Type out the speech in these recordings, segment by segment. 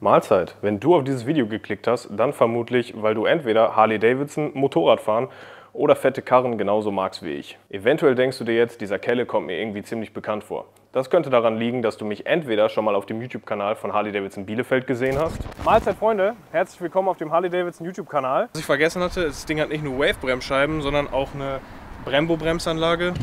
Mahlzeit. Wenn du auf dieses Video geklickt hast, dann vermutlich, weil du entweder Harley-Davidson, Motorradfahren oder fette Karren genauso magst wie ich. Eventuell denkst du dir jetzt, dieser Kelle kommt mir irgendwie ziemlich bekannt vor. Das könnte daran liegen, dass du mich entweder schon mal auf dem YouTube-Kanal von Harley-Davidson Bielefeld gesehen hast. Mahlzeit, Freunde! Herzlich willkommen auf dem Harley-Davidson YouTube-Kanal. Was ich vergessen hatte, das Ding hat nicht nur Wave-Bremsscheiben, sondern auch eine Brembo-Bremsanlage.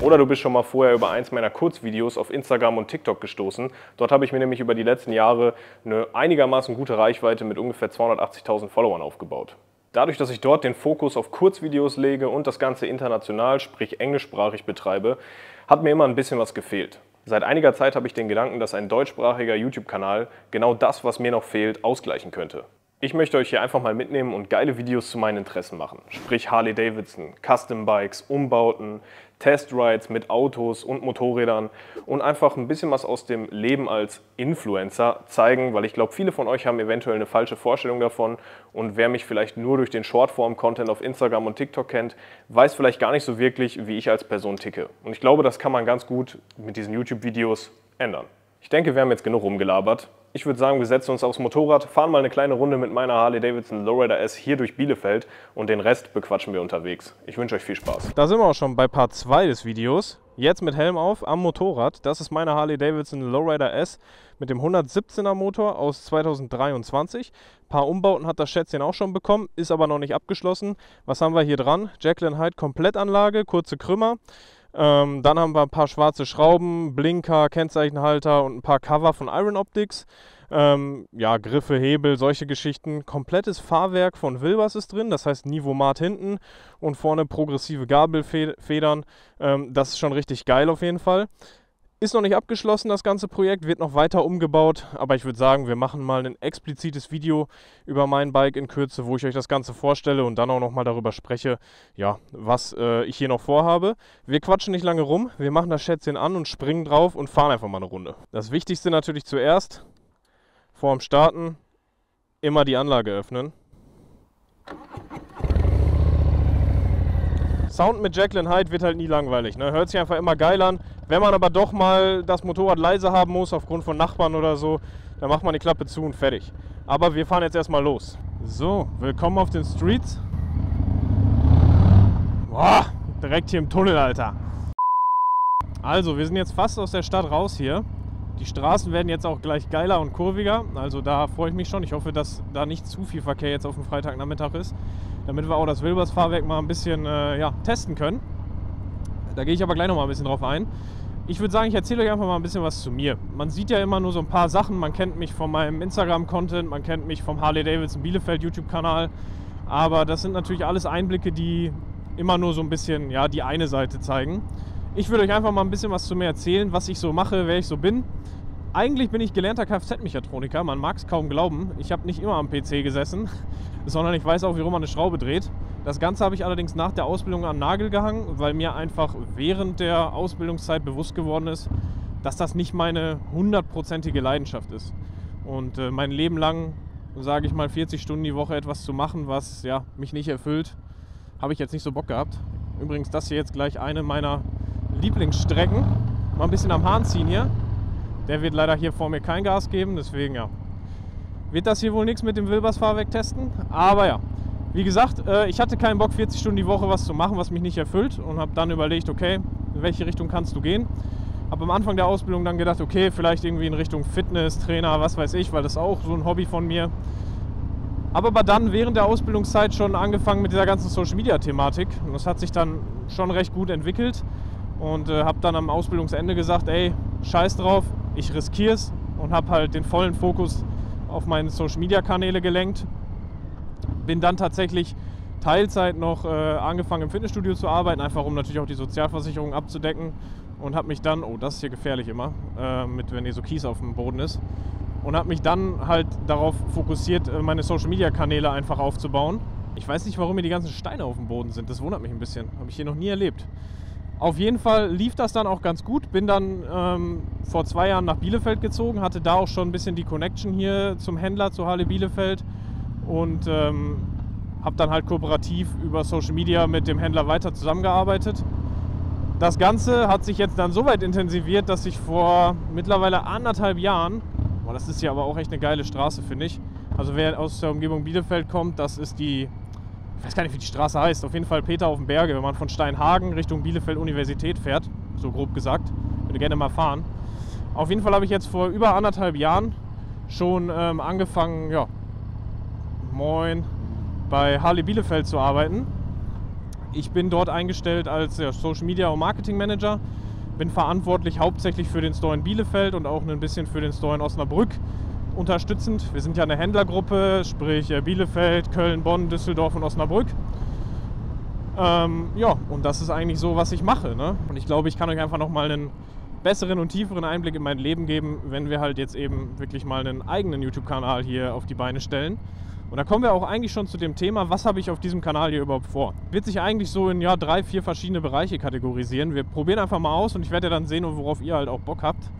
Oder du bist schon mal vorher über eins meiner Kurzvideos auf Instagram und TikTok gestoßen. Dort habe ich mir nämlich über die letzten Jahre eine einigermaßen gute Reichweite mit ungefähr 280.000 Followern aufgebaut. Dadurch, dass ich dort den Fokus auf Kurzvideos lege und das Ganze international, sprich englischsprachig betreibe, hat mir immer ein bisschen was gefehlt. Seit einiger Zeit habe ich den Gedanken, dass ein deutschsprachiger YouTube-Kanal genau das, was mir noch fehlt, ausgleichen könnte. Ich möchte euch hier einfach mal mitnehmen und geile Videos zu meinen Interessen machen. Sprich Harley-Davidson, Custom-Bikes, Umbauten, Testrides mit Autos und Motorrädern und einfach ein bisschen was aus dem Leben als Influencer zeigen, weil ich glaube, viele von euch haben eventuell eine falsche Vorstellung davon und wer mich vielleicht nur durch den Shortform-Content auf Instagram und TikTok kennt, weiß vielleicht gar nicht so wirklich, wie ich als Person ticke. Und ich glaube, das kann man ganz gut mit diesen YouTube-Videos ändern. Ich denke, wir haben jetzt genug rumgelabert. Ich würde sagen, wir setzen uns aufs Motorrad, fahren mal eine kleine Runde mit meiner Harley-Davidson Low Rider S hier durch Bielefeld und den Rest bequatschen wir unterwegs. Ich wünsche euch viel Spaß. Da sind wir auch schon bei Part 2 des Videos. Jetzt mit Helm auf am Motorrad. Das ist meine Harley-Davidson Low Rider S mit dem 117er Motor aus 2023. Ein paar Umbauten hat das Schätzchen auch schon bekommen, ist aber noch nicht abgeschlossen. Was haben wir hier dran? Jekyll&Hyde Komplettanlage, kurze Krümmer. Dann haben wir ein paar schwarze Schrauben, Blinker, Kennzeichenhalter und ein paar Cover von Iron Optics. Ja, Griffe, Hebel, solche Geschichten. Komplettes Fahrwerk von Wilbers ist drin, das heißt Nivomat hinten und vorne progressive Gabelfedern. Das ist schon richtig geil auf jeden Fall. Ist noch nicht abgeschlossen, das ganze Projekt, wird noch weiter umgebaut, aber ich würde sagen, wir machen mal ein explizites Video über mein Bike in Kürze, wo ich euch das Ganze vorstelle und dann auch nochmal darüber spreche, ja, was ich hier noch vorhabe. Wir quatschen nicht lange rum, wir machen das Schätzchen an und springen drauf und fahren einfach mal eine Runde. Das Wichtigste natürlich zuerst, vorm Starten, immer die Anlage öffnen. Sound mit Jekyll&Hyde wird halt nie langweilig, ne? Hört sich einfach immer geil an. Wenn man aber doch mal das Motorrad leise haben muss, aufgrund von Nachbarn oder so, dann macht man die Klappe zu und fertig. Aber wir fahren jetzt erstmal los. So, willkommen auf den Streets. Boah, direkt hier im Tunnel, Alter. Also, wir sind jetzt fast aus der Stadt raus hier. Die Straßen werden jetzt auch gleich geiler und kurviger, also da freue ich mich schon. Ich hoffe, dass da nicht zu viel Verkehr jetzt auf dem Freitagnachmittag ist, damit wir auch das Wilbers-Fahrwerk mal ein bisschen ja, testen können. Da gehe ich aber gleich noch mal ein bisschen drauf ein. Ich würde sagen, ich erzähle euch einfach mal ein bisschen was zu mir. Man sieht ja immer nur so ein paar Sachen, man kennt mich von meinem Instagram-Content, man kennt mich vom Harley-Davidson Bielefeld YouTube-Kanal, aber das sind natürlich alles Einblicke, die immer nur so ein bisschen ja, die eine Seite zeigen. Ich würde euch einfach mal ein bisschen was zu mir erzählen, was ich so mache, wer ich so bin. Eigentlich bin ich gelernter Kfz-Mechatroniker, man mag es kaum glauben. Ich habe nicht immer am PC gesessen, sondern ich weiß auch, wie rum man eine Schraube dreht. Das Ganze habe ich allerdings nach der Ausbildung an den Nagel gehangen, weil mir einfach während der Ausbildungszeit bewusst geworden ist, dass das nicht meine hundertprozentige Leidenschaft ist. Und mein Leben lang, sage ich mal, 40 Stunden die Woche etwas zu machen, was ja, mich nicht erfüllt, habe ich jetzt nicht so Bock gehabt. Übrigens, das hier jetzt gleich eine meiner Lieblingsstrecken. Mal ein bisschen am Hahn ziehen hier. Der wird leider hier vor mir kein Gas geben, deswegen ja. Wird das hier wohl nichts mit dem Wilbers-Fahrwerk testen? Aber ja, wie gesagt, ich hatte keinen Bock, 40 Stunden die Woche was zu machen, was mich nicht erfüllt und habe dann überlegt, okay, in welche Richtung kannst du gehen? Habe am Anfang der Ausbildung dann gedacht, okay, vielleicht irgendwie in Richtung Fitness, Trainer, was weiß ich, weil das auch so ein Hobby von mir. Habe aber dann während der Ausbildungszeit schon angefangen mit dieser ganzen Social-Media-Thematik und das hat sich dann schon recht gut entwickelt. Und habe dann am Ausbildungsende gesagt, ey, scheiß drauf, ich riskiere es und habe halt den vollen Fokus auf meine Social-Media-Kanäle gelenkt. Bin dann tatsächlich Teilzeit noch angefangen im Fitnessstudio zu arbeiten, einfach um natürlich auch die Sozialversicherung abzudecken. Und habe mich dann, oh, das ist hier gefährlich immer, mit, wenn hier so Kies auf dem Boden ist. Und habe mich dann halt darauf fokussiert, meine Social-Media-Kanäle einfach aufzubauen. Ich weiß nicht, warum hier die ganzen Steine auf dem Boden sind, das wundert mich ein bisschen, habe ich hier noch nie erlebt. Auf jeden Fall lief das dann auch ganz gut, bin dann vor 2 Jahren nach Bielefeld gezogen, hatte da auch schon ein bisschen die Connection hier zum Händler, zu Harley Bielefeld und habe dann halt kooperativ über Social Media mit dem Händler weiter zusammengearbeitet Das Ganze hat sich jetzt dann so weit intensiviert, dass ich vor mittlerweile 1,5 Jahren, boah, das ist hier aber auch echt eine geile Straße, finde ich. Also wer aus der Umgebung Bielefeld kommt, das ist die, ich weiß gar nicht, wie die Straße heißt, auf jeden Fall Peter auf dem Berge, wenn man von Steinhagen Richtung Bielefeld Universität fährt, so grob gesagt, würde gerne mal fahren. Auf jeden Fall habe ich jetzt vor über 1,5 Jahren schon angefangen, ja, moin, bei Harley Bielefeld zu arbeiten. Ich bin dort eingestellt als ja, Social Media und Marketing Manager, bin verantwortlich hauptsächlich für den Store in Bielefeld und auch ein bisschen für den Store in Osnabrück unterstützend. Wir sind ja eine Händlergruppe, sprich Bielefeld, Köln, Bonn, Düsseldorf und Osnabrück. Ja, und das ist eigentlich so, was ich mache, ne? Und ich glaube, ich kann euch einfach nochmal einen besseren und tieferen Einblick in mein Leben geben, wenn wir halt jetzt eben wirklich mal einen eigenen YouTube-Kanal hier auf die Beine stellen. Und da kommen wir auch eigentlich schon zu dem Thema, was habe ich auf diesem Kanal hier überhaupt vor? Wird sich eigentlich so in ja, 3, 4 verschiedene Bereiche kategorisieren. Wir probieren einfach mal aus und ich werde ja dann sehen, worauf ihr halt auch Bock habt.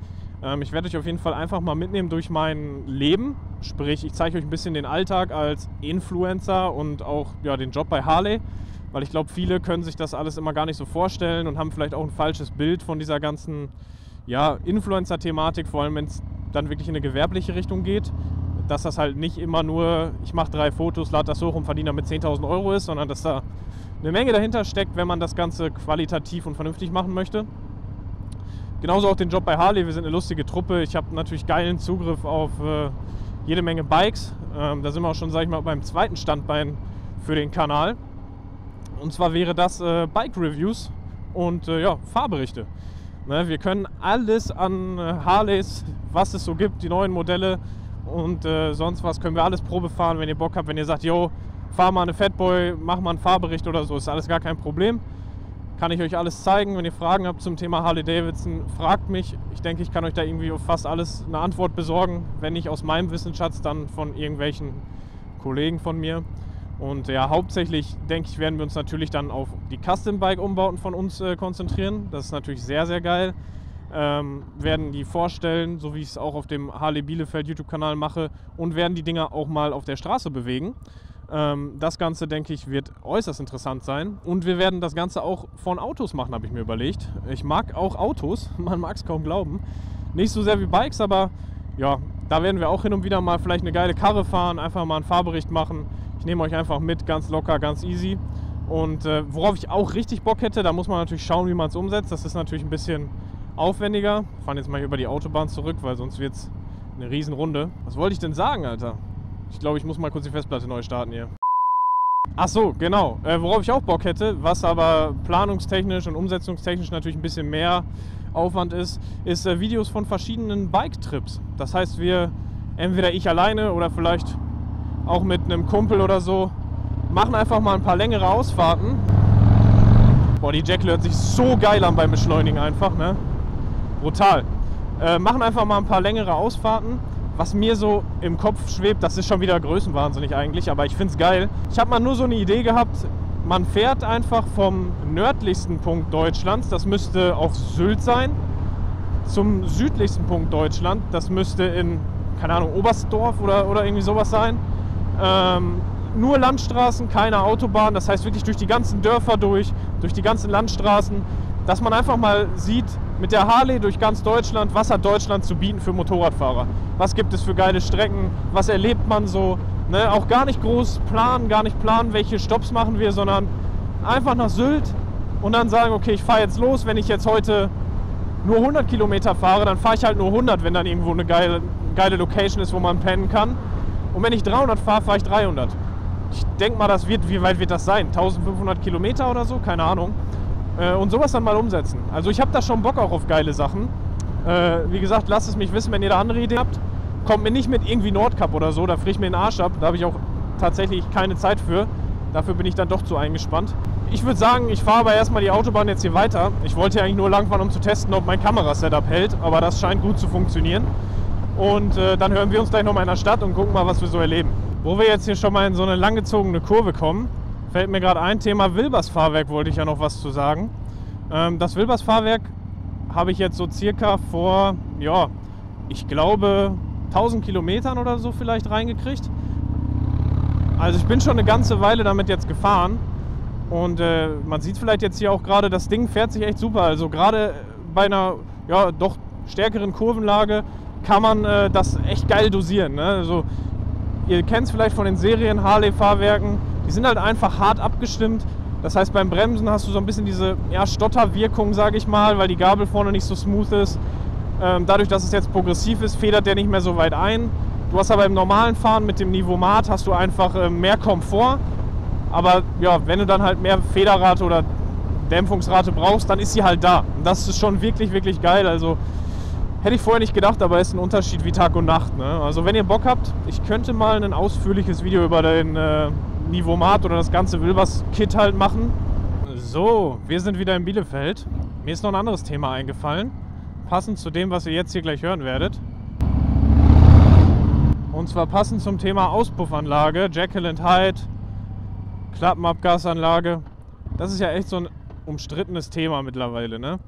Ich werde euch auf jeden Fall einfach mal mitnehmen durch mein Leben. Sprich, ich zeige euch ein bisschen den Alltag als Influencer und auch ja, den Job bei Harley. Weil ich glaube, viele können sich das alles immer gar nicht so vorstellen und haben vielleicht auch ein falsches Bild von dieser ganzen ja, Influencer-Thematik. Vor allem, wenn es dann wirklich in eine gewerbliche Richtung geht. Dass das halt nicht immer nur, ich mache 3 Fotos, lade das hoch und verdiene damit 10.000 € ist, sondern dass da eine Menge dahinter steckt, wenn man das Ganze qualitativ und vernünftig machen möchte. Genauso auch den Job bei Harley, wir sind eine lustige Truppe. Ich habe natürlich geilen Zugriff auf jede Menge Bikes. Da sind wir auch schon, sage ich mal, beim zweiten Standbein für den Kanal. Und zwar wäre das Bike-Reviews und ja, Fahrberichte. Ne, wir können alles an Harleys, was es so gibt, die neuen Modelle, und sonst was können wir alles Probe fahren, wenn ihr Bock habt, wenn ihr sagt, yo, fahr mal eine Fatboy, mach mal einen Fahrbericht oder so, ist alles gar kein Problem. Kann ich euch alles zeigen, wenn ihr Fragen habt zum Thema Harley-Davidson, fragt mich. Ich denke, ich kann euch da irgendwie auf fast alles eine Antwort besorgen, wenn nicht aus meinem Wissensschatz, dann von irgendwelchen Kollegen von mir. Und ja, hauptsächlich, denke ich, werden wir uns natürlich dann auf die Custom-Bike-Umbauten von uns konzentrieren. Das ist natürlich sehr, sehr geil. Werden die vorstellen, so wie ich es auch auf dem Harley Bielefeld YouTube-Kanal mache, und werden die Dinger auch mal auf der Straße bewegen. Das Ganze, denke ich, wird äußerst interessant sein. Und wir werden das Ganze auch von Autos machen, habe ich mir überlegt. Ich mag auch Autos, man mag es kaum glauben. Nicht so sehr wie Bikes, aber ja, da werden wir auch hin und wieder mal vielleicht eine geile Karre fahren, einfach mal einen Fahrbericht machen. Ich nehme euch einfach mit, ganz locker, ganz easy. Und worauf ich auch richtig Bock hätte, da muss man natürlich schauen, wie man es umsetzt. Das ist natürlich ein bisschen aufwendiger. Wir fahren jetzt mal hier über die Autobahn zurück, weil sonst wird es eine Riesenrunde. Was wollte ich denn sagen, Alter? Ich glaube, ich muss mal kurz die Festplatte neu starten hier. Ach so, genau. Worauf ich auch Bock hätte, was aber planungstechnisch und umsetzungstechnisch natürlich ein bisschen mehr Aufwand ist, ist Videos von verschiedenen Bike-Trips. Das heißt, wir, entweder ich alleine oder vielleicht auch mit einem Kumpel oder so, machen einfach mal ein paar längere Ausfahrten. Boah, die Jekyll hört sich so geil an beim Beschleunigen einfach, ne? Brutal. Machen einfach mal ein paar längere Ausfahrten. Was mir so im Kopf schwebt, das ist schon wieder größenwahnsinnig eigentlich, aber ich finde es geil. Ich habe mal nur so eine Idee gehabt, man fährt einfach vom nördlichsten Punkt Deutschlands, das müsste auf Sylt sein, zum südlichsten Punkt Deutschland, das müsste in, keine Ahnung, Oberstdorf oder irgendwie sowas sein. Nur Landstraßen, keine Autobahn, das heißt wirklich durch die ganzen Dörfer durch die ganzen Landstraßen, dass man einfach mal sieht, mit der Harley durch ganz Deutschland, was hat Deutschland zu bieten für Motorradfahrer? Was gibt es für geile Strecken? Was erlebt man so? Ne? Auch gar nicht groß planen, welche Stops machen wir, sondern einfach nach Sylt und dann sagen, okay, ich fahre jetzt los. Wenn ich jetzt heute nur 100 Kilometer fahre, dann fahre ich halt nur 100, wenn dann irgendwo eine geile Location ist, wo man pennen kann. Und wenn ich 300 fahre, fahre ich 300. Ich denke mal, das wird, wie weit wird das sein? 1500 Kilometer oder so? Keine Ahnung. Und sowas dann mal umsetzen. Also ich habe da schon Bock auch auf geile Sachen. Wie gesagt, lasst es mich wissen, wenn ihr da andere Ideen habt. Kommt mir nicht mit irgendwie Nordcup oder so, da friere ich mir den Arsch ab. Da habe ich auch tatsächlich keine Zeit für. Dafür bin ich dann doch zu eingespannt. Ich würde sagen, ich fahre aber erstmal die Autobahn jetzt hier weiter. Ich wollte ja eigentlich nur langfahren, um zu testen, ob mein Kamerasetup hält. Aber das scheint gut zu funktionieren. Und dann hören wir uns gleich nochmal in der Stadt und gucken mal, was wir so erleben. Wo wir jetzt hier schon mal in so eine langgezogene Kurve kommen, fällt mir gerade ein Thema Wilbers Fahrwerk, wollte ich ja noch was zu sagen. Das Wilbers Fahrwerk habe ich jetzt so circa vor, ja, ich glaube 1000 Kilometern oder so vielleicht reingekriegt. Also ich bin schon eine ganze Weile damit jetzt gefahren Und man sieht vielleicht jetzt hier auch gerade, das Ding fährt sich echt super. Also gerade bei einer ja, doch stärkeren Kurvenlage kann man das echt geil dosieren. Ne? Also, ihr kennt es vielleicht von den Serien-Harley-Fahrwerken, die sind halt einfach hart abgestimmt. Das heißt, beim Bremsen hast du so ein bisschen diese ja, Stotterwirkung, sage ich mal, weil die Gabel vorne nicht so smooth ist. Dadurch, dass es jetzt progressiv ist, federt der nicht mehr so weit ein. Du hast aber im normalen Fahren mit dem Nivomat hast du einfach mehr Komfort. Aber ja, wenn du dann halt mehr Federrate oder Dämpfungsrate brauchst, dann ist sie halt da. Und das ist schon wirklich, wirklich geil. Also hätte ich vorher nicht gedacht, aber ist ein Unterschied wie Tag und Nacht. Ne? Also wenn ihr Bock habt, ich könnte mal ein ausführliches Video über den Nivomat oder das ganze Wilbers-Kit halt machen. So, wir sind wieder in Bielefeld. Mir ist noch ein anderes Thema eingefallen, passend zu dem, was ihr jetzt hier gleich hören werdet. Und zwar passend zum Thema Auspuffanlage, Jekyll&Hyde, Klappenabgasanlage. Das ist ja echt so ein umstrittenes Thema mittlerweile, ne?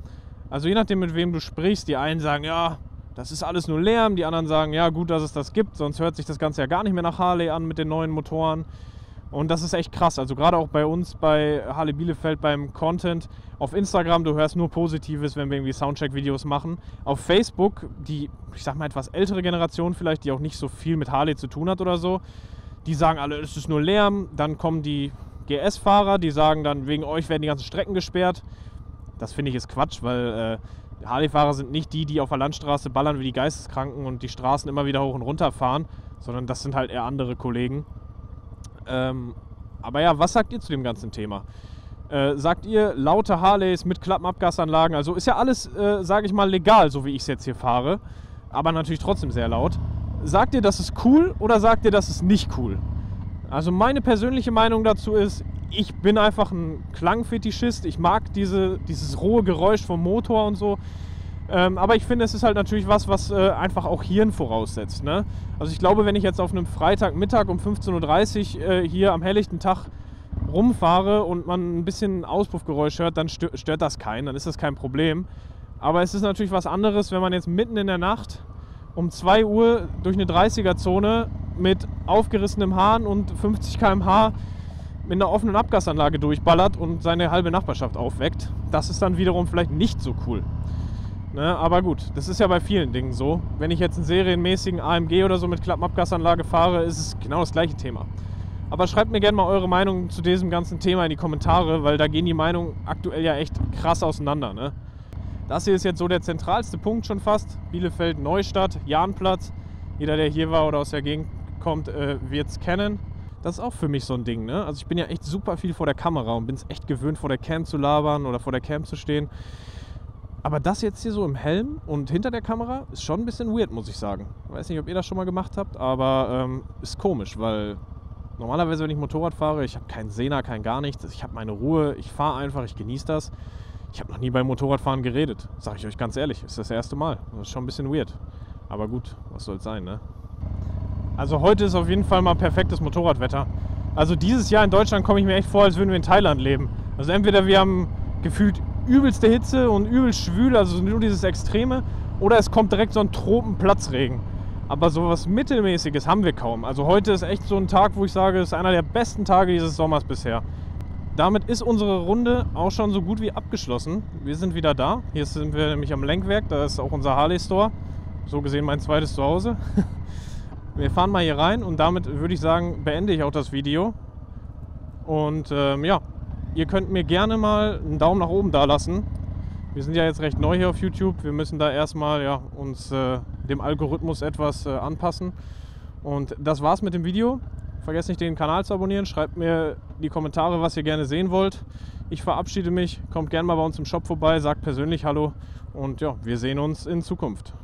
Also je nachdem, mit wem du sprichst, die einen sagen, ja, das ist alles nur Lärm, die anderen sagen, ja, gut, dass es das gibt, sonst hört sich das Ganze ja gar nicht mehr nach Harley an mit den neuen Motoren. Und das ist echt krass, also gerade auch bei uns, bei Harley Bielefeld, beim Content auf Instagram, du hörst nur Positives, wenn wir irgendwie Soundcheck-Videos machen. Auf Facebook, die, ich sag mal, etwas ältere Generation vielleicht, die auch nicht so viel mit Harley zu tun hat oder so, die sagen alle, es ist nur Lärm. Dann kommen die GS-Fahrer, die sagen dann, wegen euch werden die ganzen Strecken gesperrt. Das finde ich ist Quatsch, weil Harley-Fahrer sind nicht die, die auf der Landstraße ballern wie die Geisteskranken und die Straßen immer wieder hoch und runter fahren, sondern das sind halt eher andere Kollegen. Aber ja, was sagt ihr zu dem ganzen Thema? Sagt ihr, laute Harleys mit Klappenabgasanlagen, also ist ja alles, sage ich mal, legal, so wie ich es jetzt hier fahre, aber natürlich trotzdem sehr laut. Sagt ihr, das ist cool oder sagt ihr, das ist nicht cool? Also meine persönliche Meinung dazu ist, ich bin einfach ein Klangfetischist, ich mag dieses rohe Geräusch vom Motor und so. Aber ich finde, es ist halt natürlich was einfach auch Hirn voraussetzt. Ne? Also ich glaube, wenn ich jetzt auf einem Freitagmittag um 15:30 Uhr hier am helllichten Tag rumfahre und man ein bisschen Auspuffgeräusch hört, dann stört das keinen, dann ist das kein Problem. Aber es ist natürlich was anderes, wenn man jetzt mitten in der Nacht um 2 Uhr durch eine 30er-Zone mit aufgerissenem Hahn und 50 km/h mit einer offenen Abgasanlage durchballert und seine halbe Nachbarschaft aufweckt. Das ist dann wiederum vielleicht nicht so cool. Ne, aber gut, das ist ja bei vielen Dingen so. Wenn ich jetzt einen serienmäßigen AMG oder so mit Klappenabgasanlage fahre, ist es genau das gleiche Thema. Aber schreibt mir gerne mal eure Meinung zu diesem ganzen Thema in die Kommentare, weil da gehen die Meinungen aktuell ja echt krass auseinander. Ne? Das hier ist jetzt so der zentralste Punkt schon fast. Bielefeld, Neustadt, Jahnplatz. Jeder, der hier war oder aus der Gegend kommt, wird es kennen. Das ist auch für mich so ein Ding. Ne? Also ich bin ja echt super viel vor der Kamera und bin es echt gewöhnt, vor der Cam zu labern oder vor der Cam zu stehen. Aber das jetzt hier so im Helm und hinter der Kamera ist schon ein bisschen weird, muss ich sagen. Ich weiß nicht, ob ihr das schon mal gemacht habt, aber ist komisch, weil normalerweise, wenn ich Motorrad fahre, ich habe keinen Sena, kein gar nichts. Ich habe meine Ruhe, ich fahre einfach, ich genieße das. Ich habe noch nie beim Motorradfahren geredet, sage ich euch ganz ehrlich. Ist das erste Mal. Das ist schon ein bisschen weird. Aber gut, was soll's sein, ne? Also heute ist auf jeden Fall mal perfektes Motorradwetter. Also dieses Jahr in Deutschland komme ich mir echt vor, als würden wir in Thailand leben. Also entweder wir haben gefühlt übelste Hitze und übel schwül, also nur dieses Extreme, oder es kommt direkt so ein Tropenplatzregen. Aber sowas Mittelmäßiges haben wir kaum. Also heute ist echt so ein Tag, wo ich sage, es ist einer der besten Tage dieses Sommers bisher. Damit ist unsere Runde auch schon so gut wie abgeschlossen. Wir sind wieder da. Hier sind wir nämlich am Lenkwerk, da ist auch unser Harley-Store. So gesehen mein zweites Zuhause. Wir fahren mal hier rein und damit würde ich sagen, beende ich auch das Video. Und ja, ihr könnt mir gerne mal einen Daumen nach oben da lassen. Wir sind ja jetzt recht neu hier auf YouTube. Wir müssen da erstmal ja, uns dem Algorithmus etwas anpassen. Und das war's mit dem Video. Vergesst nicht, den Kanal zu abonnieren. Schreibt mir die Kommentare, was ihr gerne sehen wollt. Ich verabschiede mich. Kommt gerne mal bei uns im Shop vorbei. Sagt persönlich Hallo. Und ja, wir sehen uns in Zukunft.